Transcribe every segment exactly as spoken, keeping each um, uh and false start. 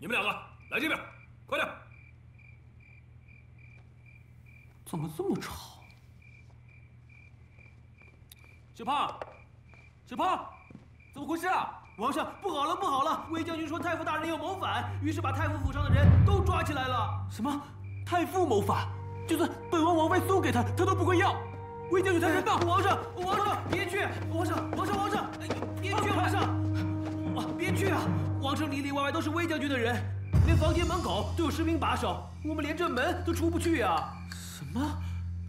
你们两个来这边，快点！怎么这么吵？小胖，小胖，怎么回事啊？王上，不好了，不好了！魏将军说太傅大人要谋反，于是把太傅府上的人都抓起来了。什么？太傅谋反？就算本王往外搜给他，他都不会要。魏将军他人呢？王上，王上，别去！王上，王上，王上，别去！王上，王别去啊！ 皇城里里外外都是魏将军的人，连房间门口都有士兵把守，我们连这门都出不去呀！什么？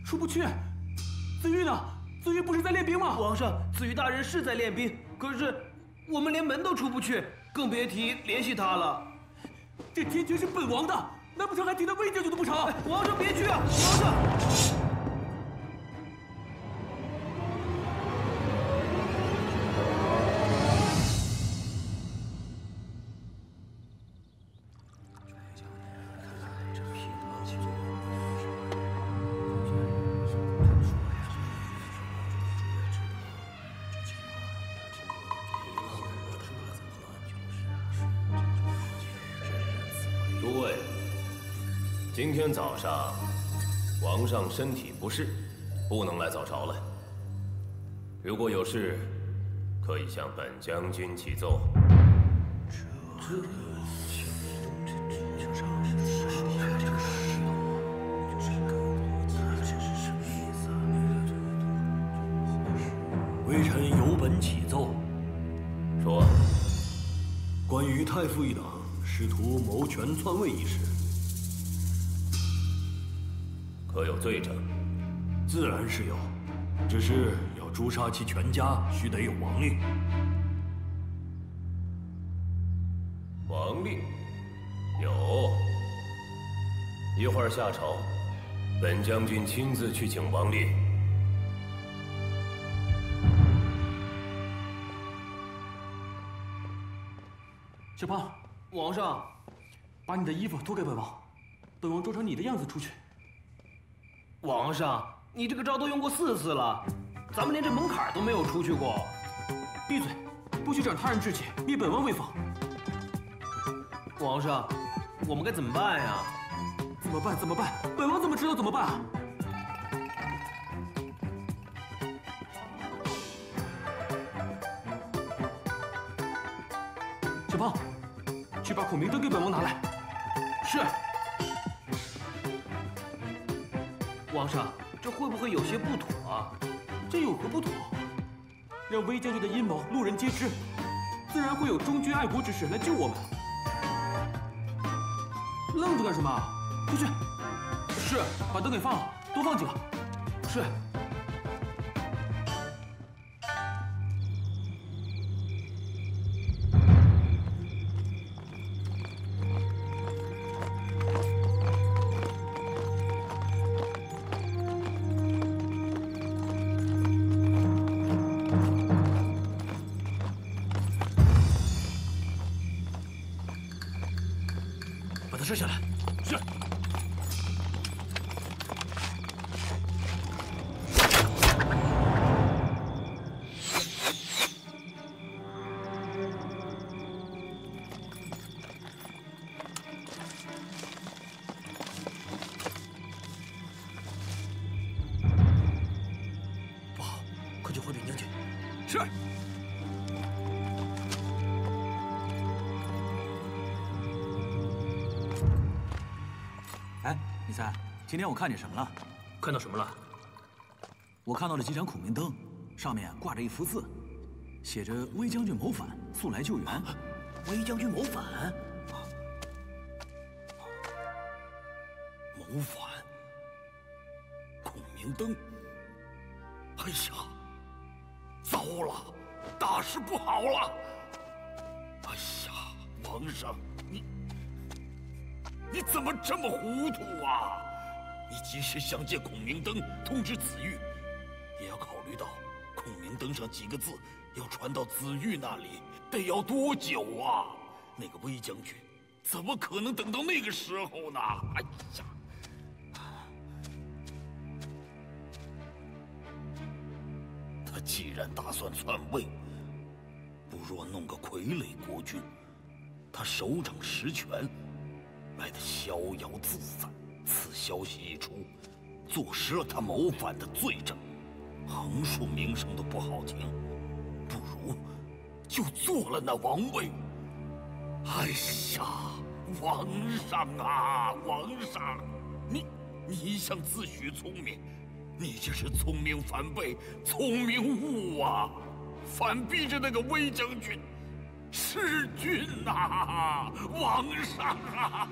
出不去？子瑜呢？子瑜不是在练兵吗？皇上，子瑜大人是在练兵，可是我们连门都出不去，更别提联系他了。这天权是本王的，难不成还提到魏将军都不成？皇上别去啊！皇上。 今天早上，王上身体不适，不能来早朝了。如果有事，可以向本将军启奏。微臣有本启奏。说，关于太傅一党试图谋权篡位一事。 可有罪证？自然是有，只是要诛杀其全家，须得有王令。王令有，一会儿下朝，本将军亲自去请王令。小胖，皇上，把你的衣服脱给本王，本王装成你的样子出去。 皇上，你这个招都用过四次了，咱们连这门槛都没有出去过。闭嘴，不许长他人志气，灭本王威风。皇上，我们该怎么办呀？怎么办？怎么办？本王怎么知道怎么办啊？小胖，去把孔明灯给本王拿来。是。 皇上，这会不会有些不妥啊？这有何不妥？让魏将军的阴谋路人皆知，自然会有忠君爱国之士来救我们。愣着干什么？出去！是，把灯给放了，多放几个。是。撤下来。 李三，今天我看见什么了？看到什么了？我看到了几盏孔明灯，上面挂着一幅字，写着“魏将军谋反，速来救援”啊。魏将军谋反？啊、谋反？孔明灯？哎呀，糟了，大事不好了！哎呀，皇上，你。 你怎么这么糊涂啊！你及时想借孔明灯通知子玉，也要考虑到孔明灯上几个字要传到子玉那里得要多久啊？那个魏将军怎么可能等到那个时候呢？哎呀！他既然打算篡位，不若弄个傀儡国君，他手掌实权，来得逍遥自在。此消息一出，坐实了他谋反的罪证，横竖名声都不好听，不如就做了那王位。哎呀，皇上啊，皇上，你你一向自诩聪明，你这是聪明反被，聪明误啊！ 反逼着那个威将军，弑君呐、啊，王上啊！